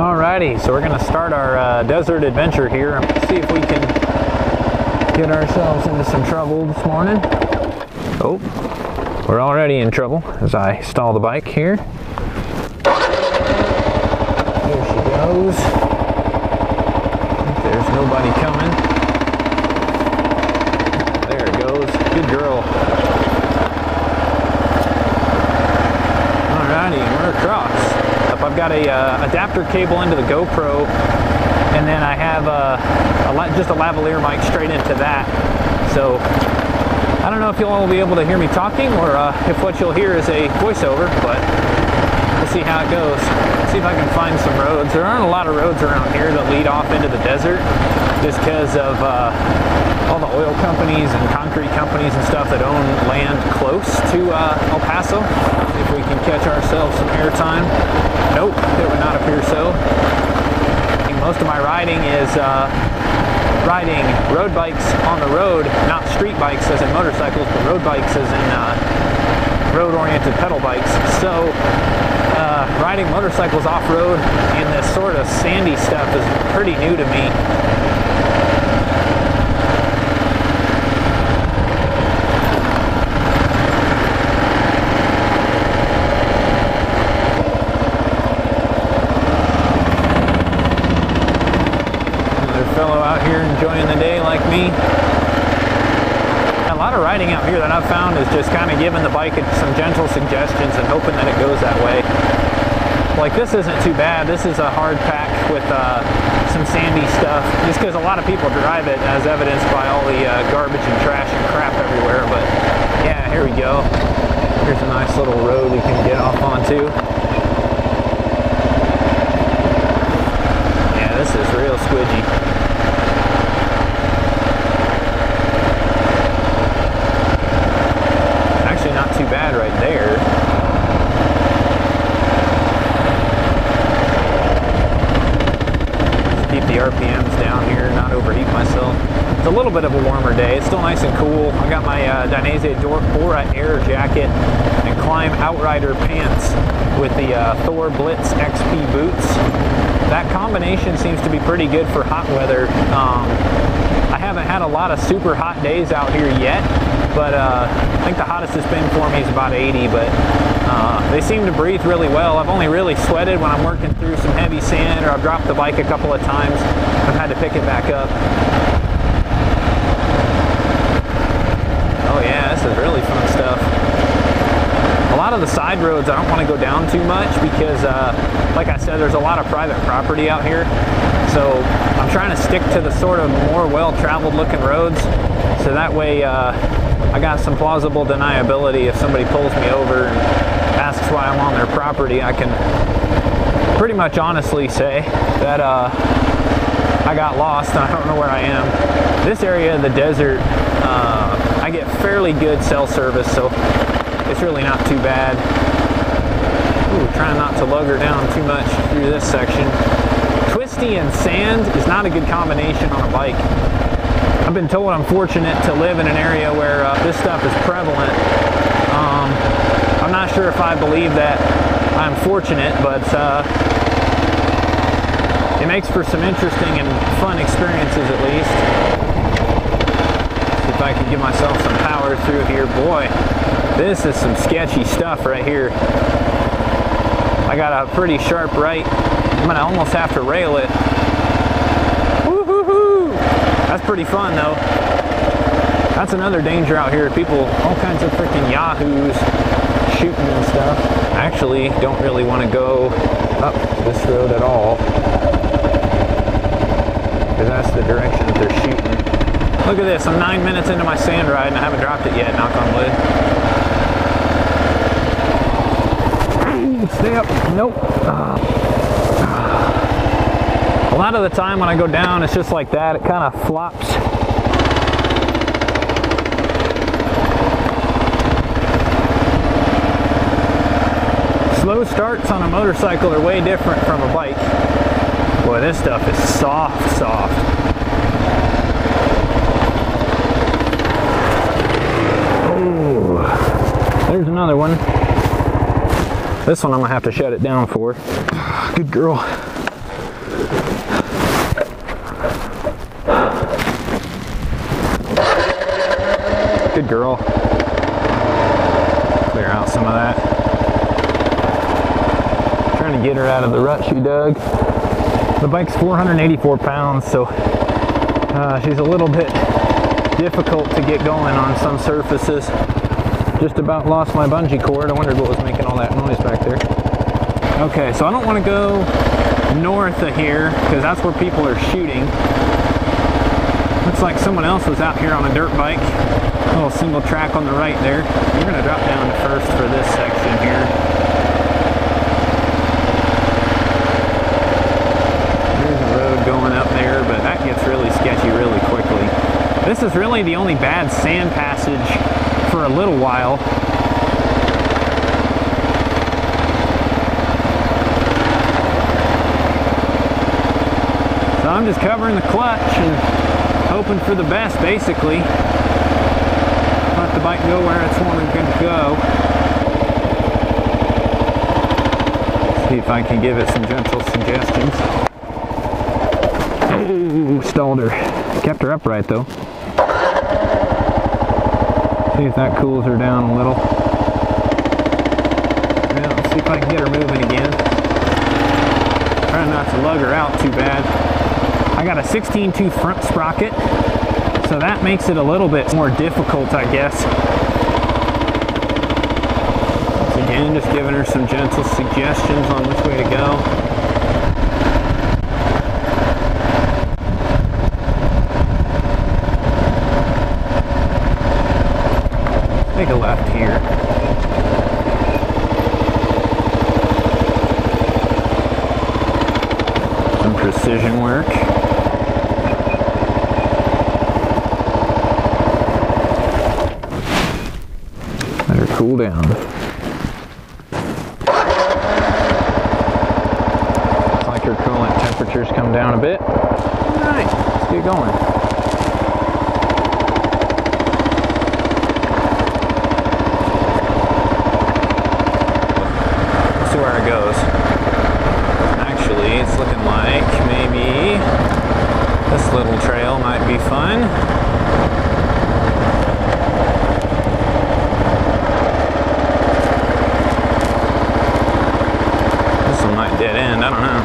Alrighty, so we're going to start our desert adventure here and see if we can get ourselves into some trouble this morning. Oh, we're already in trouble as I stall the bike here. There she goes. I think there's nobody coming. There it goes. Good girl. Alrighty, we're across. I've got a adapter cable into the GoPro, and then I have just a lavalier mic straight into that. So I don't know if you'll all be able to hear me talking or if what you'll hear is a voiceover, but we'll see how it goes. Let's see if I can find some roads. There aren't a lot of roads around here that lead off into the desert just because of all the oil companies and concrete companies and stuff that own land close to El Paso. If we can catch ourselves some airtime. Nope, it would not appear so. I think most of my riding is riding road bikes on the road, not street bikes as in motorcycles, but road bikes as in road-oriented pedal bikes. So riding motorcycles off-road in this sort of sandy stuff is pretty new to me. Enjoying the day like me. A lot of riding out here that I've found is just kind of giving the bike some gentle suggestions and hoping that it goes that way. Like this isn't too bad. This is a hard pack with some sandy stuff just because a lot of people drive it as evidenced by all the garbage and trash and crap everywhere. But yeah, here we go. Here's a nice little road we can get off onto. Yeah, this is real squidgy. Bad right there. Just keep the RPMs down here, not overheat myself. It's a little bit of a warmer day. It's still nice and cool. I got my Dainese Bora Air jacket and Klim Outrider pants with the Thor Blitz XP boots. That combination seems to be pretty good for hot weather. I haven't had a lot of super hot days out here yet, but I think the hottest it's been for me is about 80, but they seem to breathe really well. I've only really sweated when I'm working through some heavy sand or I've dropped the bike a couple of times. I've had to pick it back up. Oh yeah, this is really fun stuff. A lot of the side roads I don't want to go down too much because like I said, there's a lot of private property out here. So I'm trying to stick to the sort of more well-traveled looking roads so that way I got some plausible deniability. If somebody pulls me over and asks why I'm on their property, I can pretty much honestly say that I got lost and I don't know where I am. This area of the desert, I get fairly good cell service, so it's really not too bad. Ooh, trying not to lug her down too much through this section. Twisty and sand is not a good combination on a bike. I've been told I'm fortunate to live in an area where this stuff is prevalent. I'm not sure if I believe that I'm fortunate, but it makes for some interesting and fun experiences at least. If I could give myself some power through here. Boy, this is some sketchy stuff right here. I got a pretty sharp right. I'm gonna almost have to rail it. That's pretty fun though. That's another danger out here. People, all kinds of freaking yahoos shooting and stuff. I actually don't really want to go up this road at all because that's the direction that they're shooting. Look at this, I'm 9 minutes into my sand ride and I haven't dropped it yet, knock on wood. Stay up, nope. A lot of the time when I go down, it's just like that. It kind of flops. Slow starts on a motorcycle are way different from a bike. Boy, this stuff is soft, soft. Oh, there's another one. This one I'm gonna have to shut it down for. Good girl. Good girl. Clear out some of that. Trying to get her out of the rut she dug. The bike's 484 pounds, so she's a little bit difficult to get going on some surfaces. Just about lost my bungee cord. I wondered what was making all that noise back there. Okay, so I don't want to go north of here because that's where people are shooting. Looks like someone else was out here on a dirt bike. A little single track on the right there. We're going to drop down to first for this section here. There's a road going up there, but that gets really sketchy really quickly. This is really the only bad sand passage for a little while. So I'm just covering the clutch and hoping for the best, basically. Let the bike go where it's wanting to go. See if I can give it some gentle suggestions. Ooh, stalled her. Kept her upright though. See if that cools her down a little. Yeah, let's see if I can get her moving again. Trying not to lug her out too bad. I got a 16-2 front sprocket. So that makes it a little bit more difficult, I guess. Once again, just giving her some gentle suggestions on which way to go. Take a left here. Some precision work. Cool down. Looks like your coolant temperature's come down a bit. Alright, let's get going. Let's see where it goes. Actually, it's looking like maybe this little trail might be fun. Dead end, I don't know.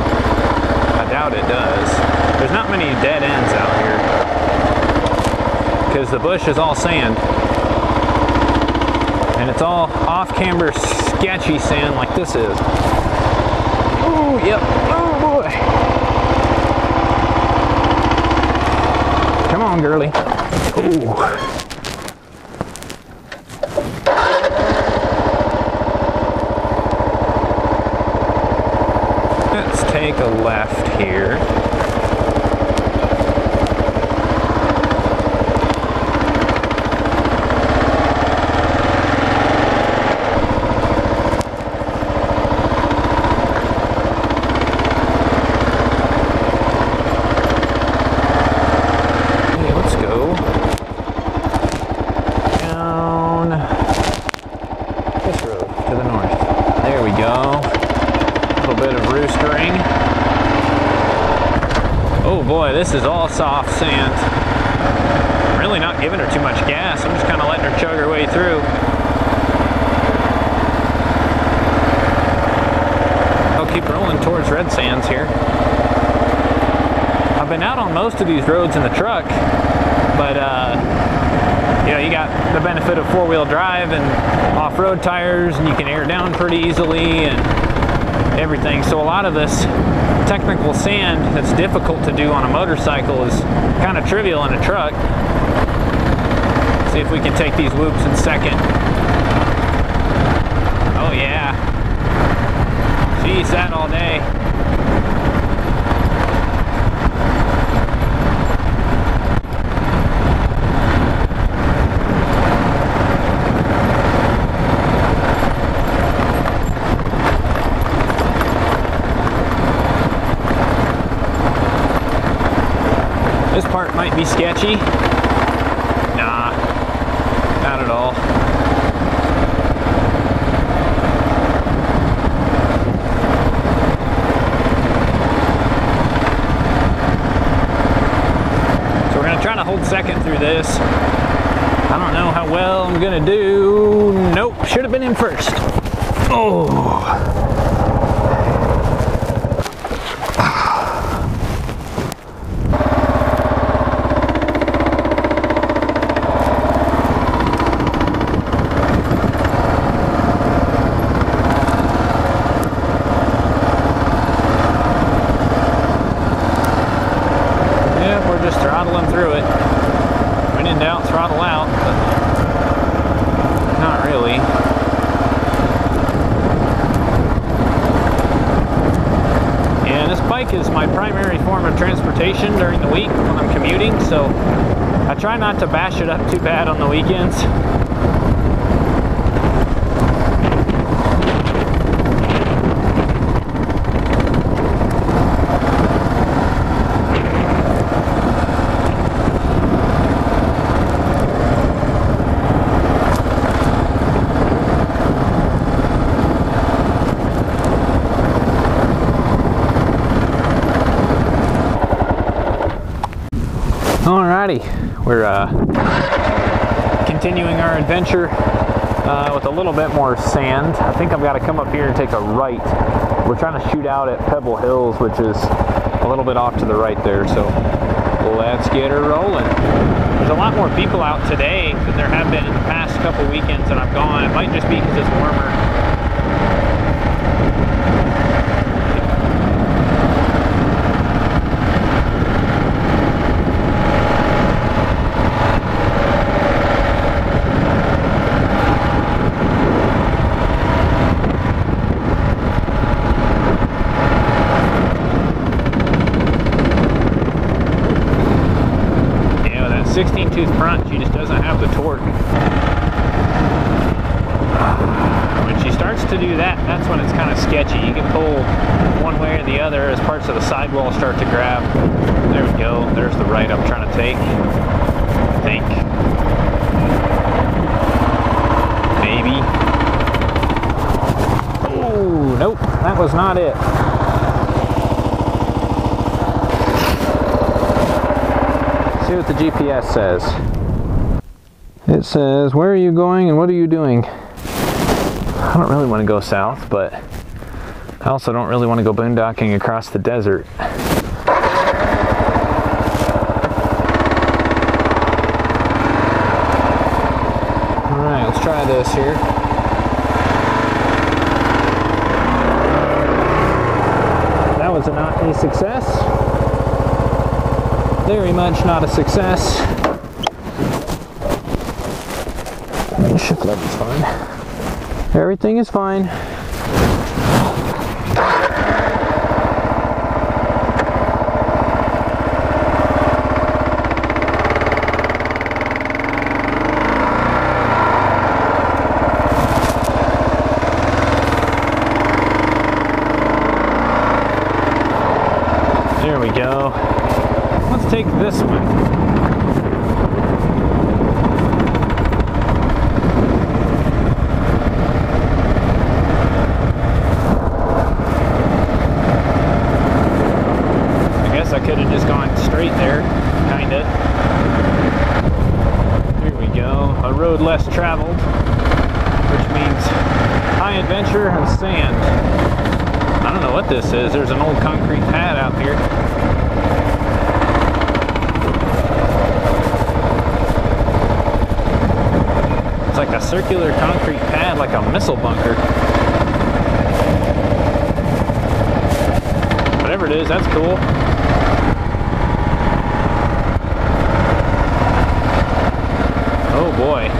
I doubt it does. There's not many dead ends out here because the bush is all sand and it's all off-camber sketchy sand like this is. Oh, yep. Oh boy. Come on, girly. Ooh. Take a left here. Okay, let's go down this road to the north. There we go. Bit of roostering. Oh boy, this is all soft sand. I'm really not giving her too much gas. I'm just kind of letting her chug her way through. I'll keep rolling towards Red Sands here. I've been out on most of these roads in the truck, but you know, you got the benefit of four-wheel drive and off-road tires, and you can air down pretty easily and everything. So a lot of this technical sand that's difficult to do on a motorcycle is kind of trivial in a truck. Let's see if we can take these whoops in second. Oh yeah. Geez, that all day. This part might be sketchy. Nah, not at all. second through this. I don't know how well I'm gonna do. Nope, should have been in first. Oh. During the week when I'm commuting, so I try not to bash it up too bad on the weekends. We're continuing our adventure with a little bit more sand. I think I've got to come up here and take a right. We're trying to shoot out at Pebble Hills, which is a little bit off to the right there, so let's get her rolling. There's a lot more people out today than there have been in the past couple weekends that I've gone. It might just be because it's warmer. Front, she just doesn't have the torque. When she starts to do that, that's when it's kind of sketchy. You can pull one way or the other as parts of the sidewall start to grab. There we go. There's the right I'm trying to take, I think. Maybe. Oh, nope. That was not it. See what the GPS says. It says, where are you going and what are you doing? I don't really want to go south, but I also don't really want to go boondocking across the desert. All right, let's try this here. That was not a success. Very much not a success. Shift left is fine. Everything is fine. There we go. Let's take this one. I guess I could have just gone straight there, kind of. Here we go. A road less traveled, which means high adventure and sand. I don't know what this is. There's an old concrete pad out here. It's like a circular concrete pad, like a missile bunker. Whatever it is, that's cool. Oh boy.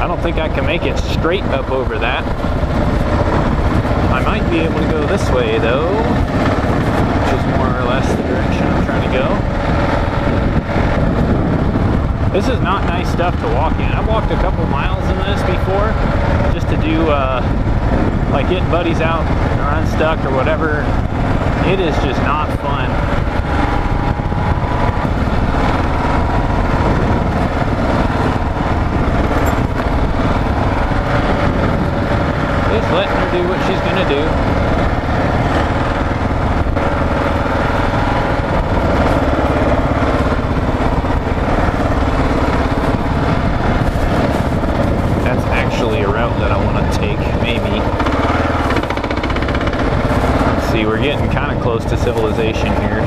I don't think I can make it straight up over that. I might be able to go this way though, which is more or less the direction I'm trying to go. This is not nice stuff to walk in. I've walked a couple miles in this before just to do, like getting buddies out or unstuck or whatever. It is just not fun. Just letting her do what she's gonna do. close to civilization here.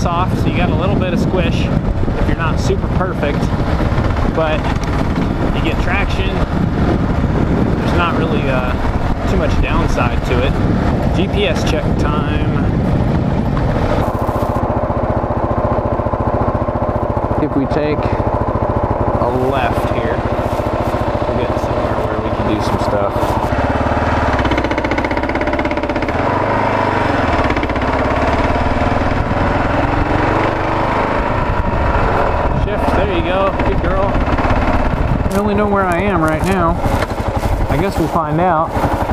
Soft, so you got a little bit of squish if you're not super perfect, but you get traction. There's not really too much downside to it. GPS check time. If we take a left here, we'll get somewhere where we can do some stuff. I only know where I am right now. I guess we'll find out.